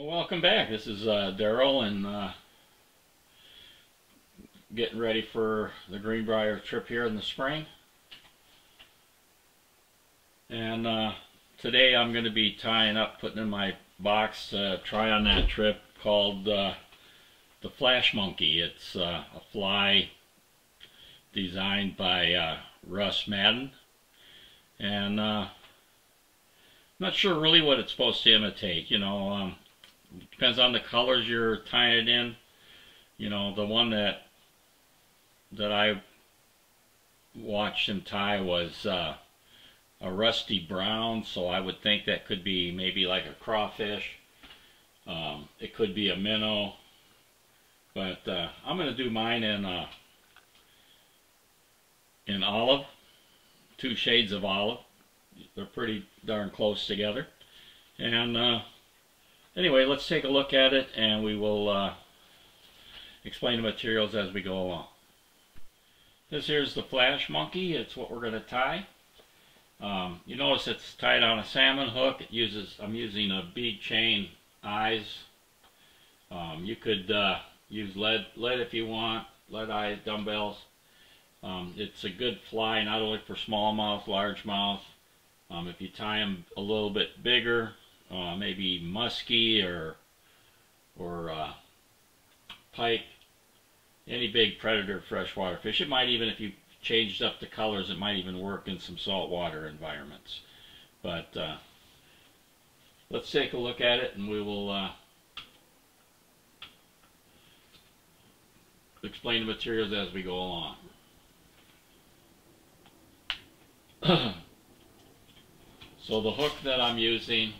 Well, welcome back. This is Darrell, and getting ready for the Greenbrier trip here in the spring. And today I'm going to be tying up, putting in my box to try on that trip, called the Flash Monkey. It's a fly designed by Russ Madden, and not sure really what it's supposed to imitate. You know, depends on the colors you're tying it in. You know, the one that I watched him tie was a rusty brown, so I would think that could be maybe like a crawfish. It could be a minnow, but I'm going to do mine in olive, two shades of olive. They're pretty darn close together. And anyway, let's take a look at it, and we will explain the materials as we go along. This here's the Flash Monkey. It's what we're going to tie. You notice it's tied on a salmon hook. I'm using a bead chain eyes. You could use lead if you want, lead eyes, dumbbells. It's a good fly not only for smallmouth, largemouth. If you tie them a little bit bigger, maybe muskie or pike, any big predator freshwater fish. It might even, if you changed up the colors, it might even work in some saltwater environments. But let's take a look at it, and we will explain the materials as we go along. So the hook that I'm using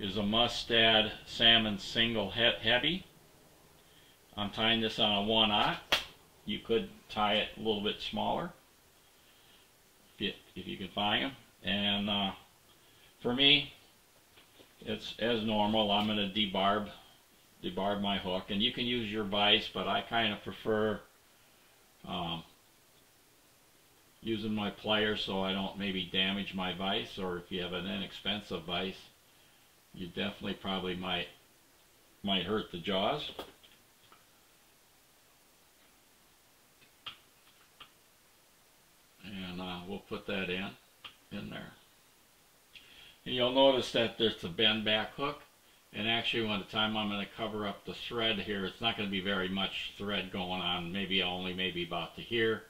is a Mustad salmon single heavy. I'm tying this on a 1/0. You could tie it a little bit smaller if you can find them. And for me, it's as normal. I'm going to debarb my hook, and you can use your vise, but I kind of prefer using my pliers so I don't maybe damage my vise. Or if you have an inexpensive vise, you definitely probably might hurt the jaws. And we'll put that in there. And you'll notice that there's a bend back hook, and actually when the time I'm going to cover up the thread here, it's not going to be very much thread going on, maybe about to here.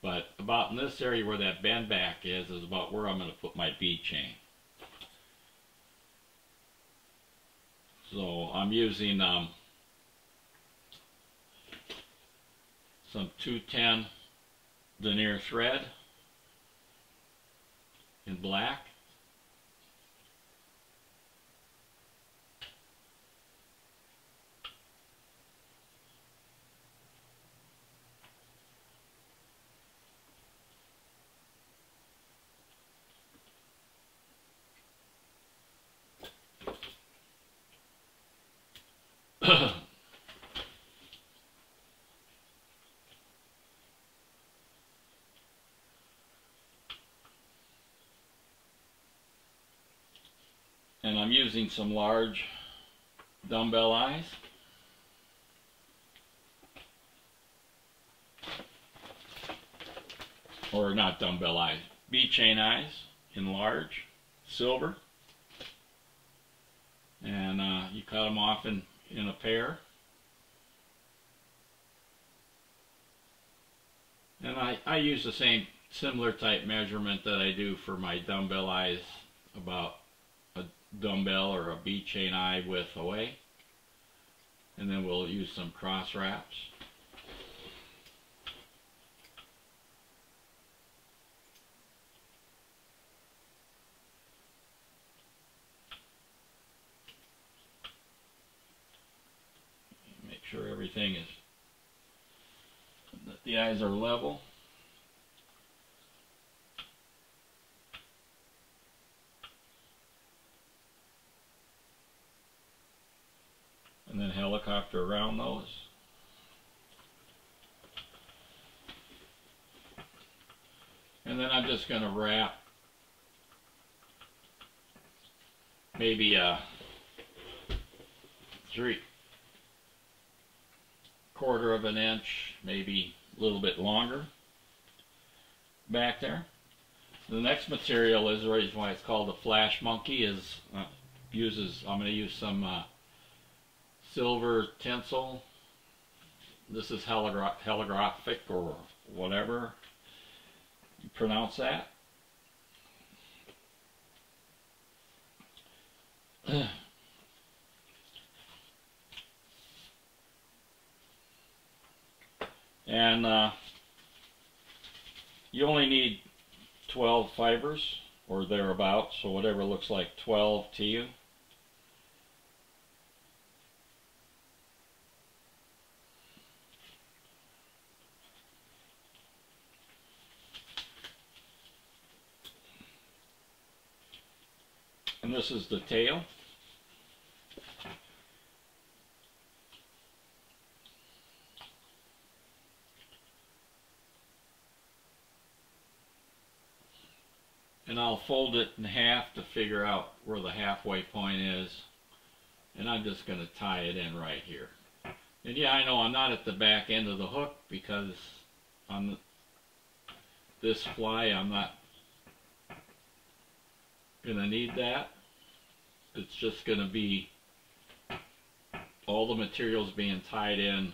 But about in this area where that bend back is about where I'm going to put my bead chain. So I'm using some 210 denier thread in black. And I'm using some large dumbbell eyes. Or not dumbbell eyes, bead chain eyes in large, silver. And you cut them off in a pair. And I use the same similar type measurement that I do for my dumbbell eyes, about dumbbell or a bead chain eye width away, and then we'll use some cross wraps. Make sure everything is, that the eyes are level. And then helicopter around those. And then I'm just going to wrap maybe 3. Quarter of an inch, maybe a little bit longer back there. The next material is the reason why it's called a Flash Monkey is I'm going to use some silver tinsel. This is holographic or whatever you pronounce that. And you only need 12 fibers or thereabouts, so whatever looks like 12 to you. And this is the tail. And I'll fold it in half to figure out where the halfway point is. And I'm just going to tie it in right here. And yeah, I know I'm not at the back end of the hook because on this fly I'm not going to need that. It's just going to be all the materials being tied in.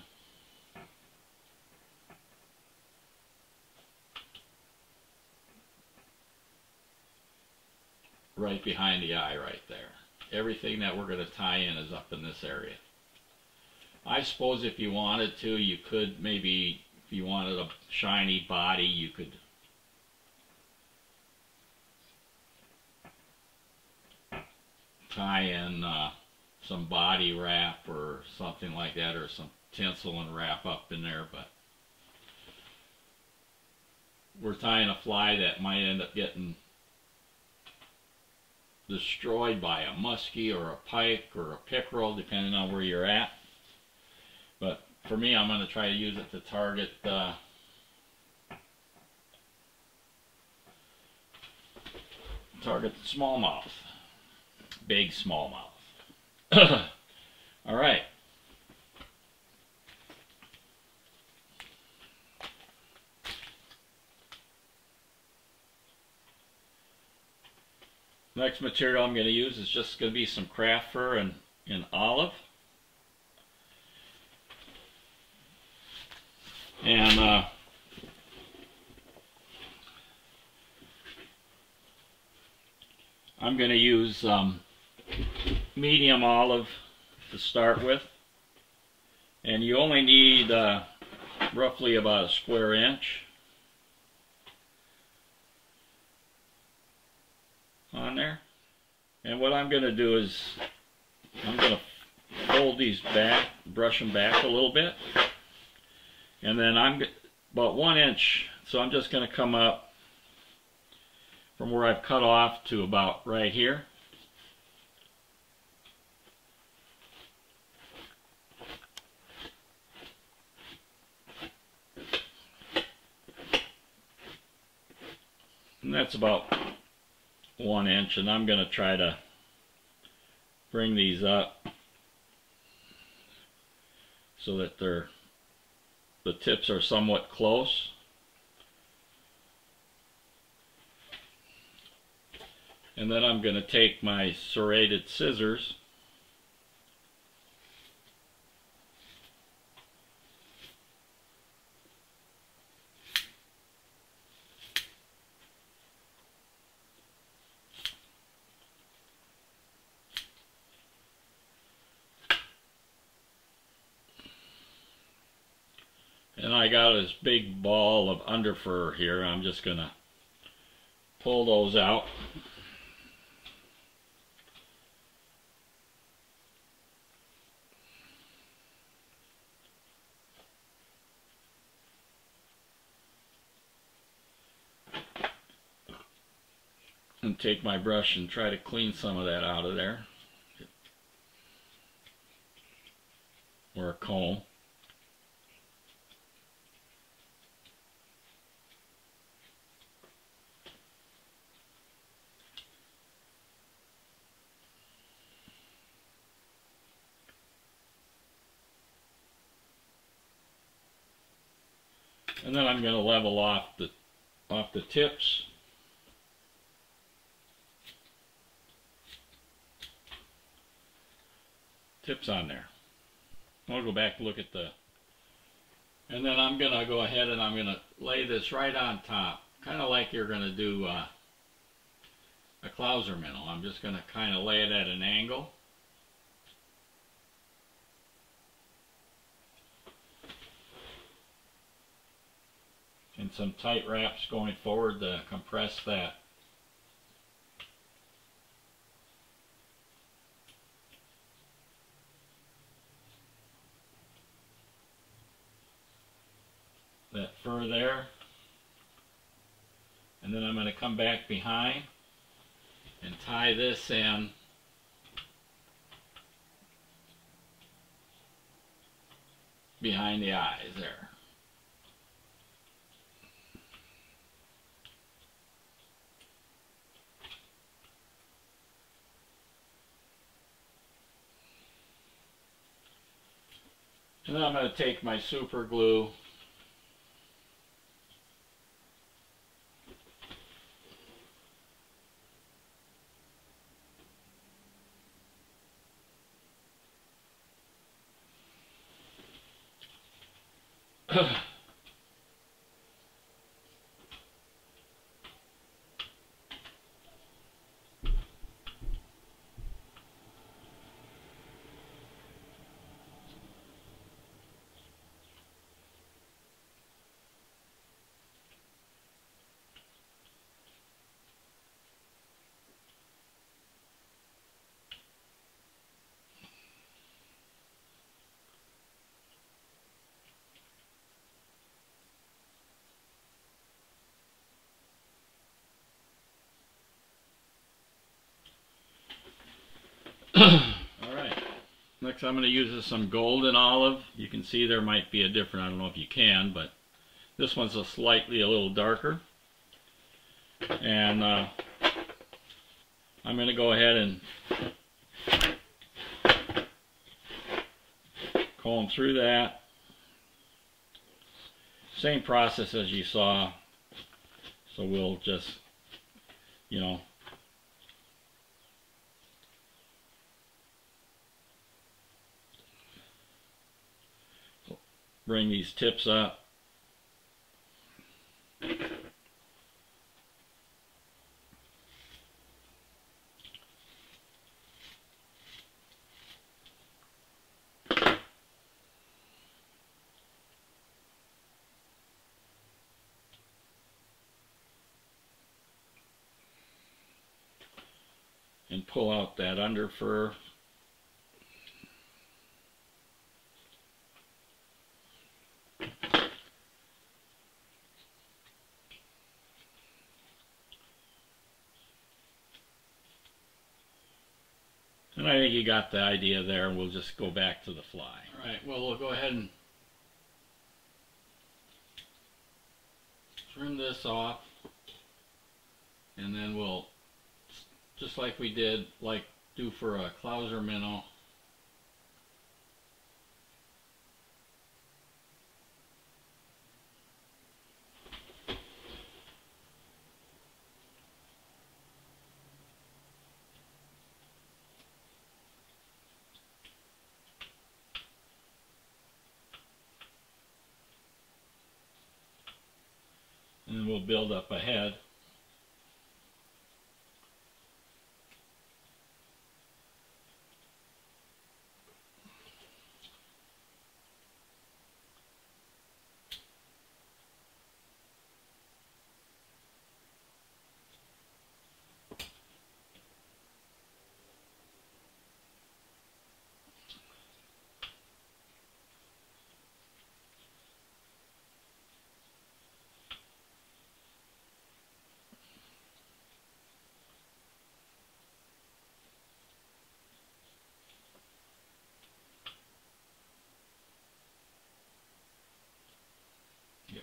Right behind the eye right there. Everything that we're going to tie in is up in this area. I suppose if you wanted to, you could maybe, if you wanted a shiny body, you could tie in some body wrap or something like that, or some tinsel and wrap up in there, but we're tying a fly that might end up getting destroyed by a muskie or a pike or a pickerel, depending on where you're at. But for me, I'm going to try to use it to target smallmouth, big smallmouth. All right. Next material I'm going to use is just going to be some craft fur and in olive. And I'm going to use medium olive to start with. And you only need roughly about a square inch on there. And what I'm going to do is I'm going to fold these back, brush them back a little bit, and then I'm about 1 inch, so I'm just going to come up from where I've cut off to about right here. And that's about 1 inch, and I'm going to try to bring these up so that the tips are somewhat close. And then I'm going to take my serrated scissors . And I got this big ball of underfur here. I'm just going to pull those out. And take my brush and try to clean some of that out of there. Or a comb. And then I'm going to level off the tips. Tips on there. I'll go back and look at the. And then I'm going to go ahead and I'm going to lay this right on top, kind of like you're going to do a Clouser minnow. I'm just going to kind of lay it at an angle. And some tight wraps going forward to compress that. That fur there. And then I'm going to come back behind and tie this in. Behind the eyes there. And then I'm going to take my super glue Alright, next I'm going to use some golden olive. You can see there might be a different, I don't know if you can, but this one's a little darker. And I'm going to go ahead and comb through that. Same process as you saw, so we'll just, you know, bring these tips up. And pull out that under fur. And I think you got the idea there, and we'll just go back to the fly. All right, well, we'll go ahead and trim this off, and then we'll, just like we did, like do for a Clouser minnow, and we'll build up a head.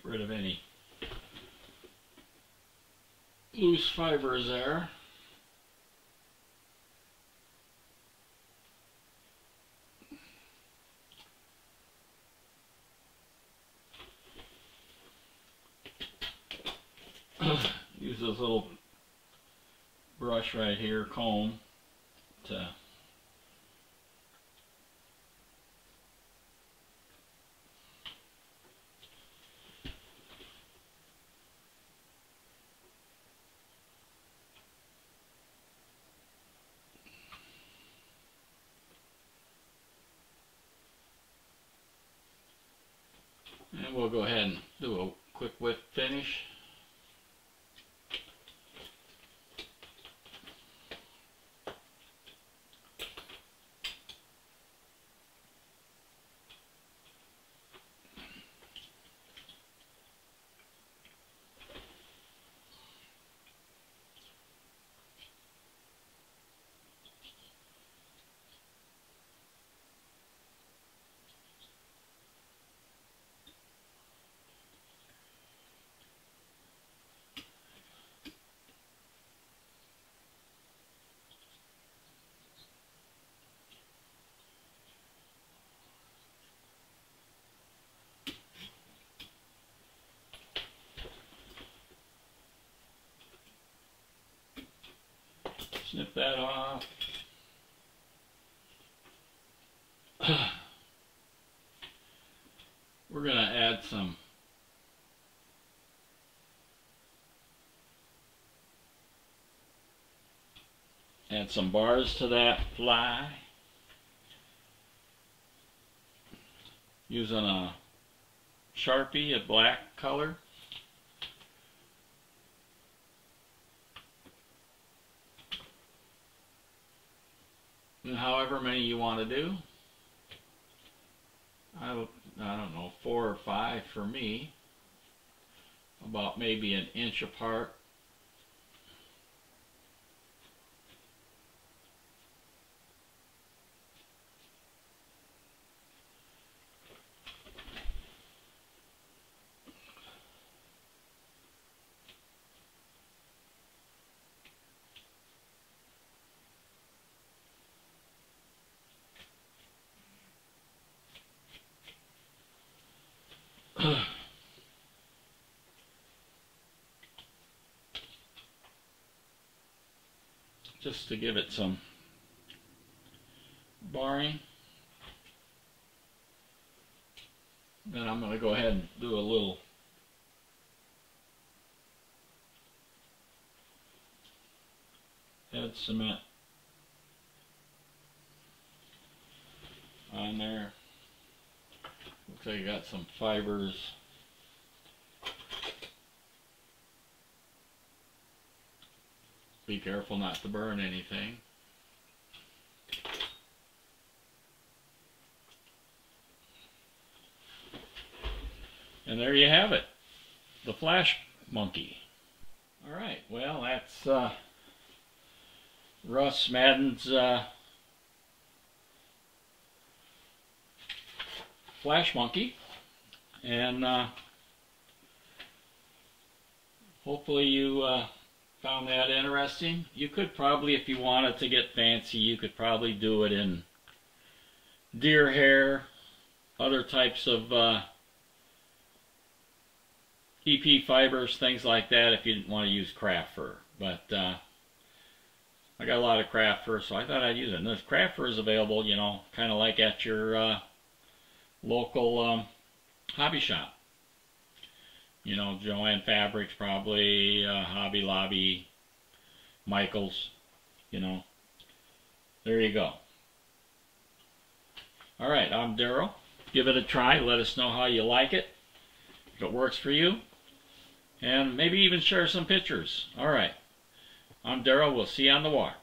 Rid of any loose fibers there. use this little brush right here, comb, to and we'll go ahead and do a quick whip finish. Snip that off. We're going to add some bars to that fly using a Sharpie, a black color. And however many you want to do. I don't know, 4 or 5 for me. About maybe an inch apart. Just to give it some barring. Then I'm going to go ahead and do a little head cement on there. Looks like I got some fibers. Be careful not to burn anything. And there you have it, the Flash Monkey. Alright, well that's Russ Madden's Flash Monkey, and hopefully you found that interesting. You could probably, if you wanted to get fancy, you could probably do it in deer hair, other types of EP fibers, things like that, if you didn't want to use craft fur. But I got a lot of craft fur, so I thought I'd use it. And this craft fur is available, you know, kind of like at your local hobby shop. You know, Joanne Fabrics probably, Hobby Lobby, Michaels, you know. There you go. Alright, I'm Darrell. Give it a try. Let us know how you like it, if it works for you. And maybe even share some pictures. Alright, I'm Darrell. We'll see you on the water.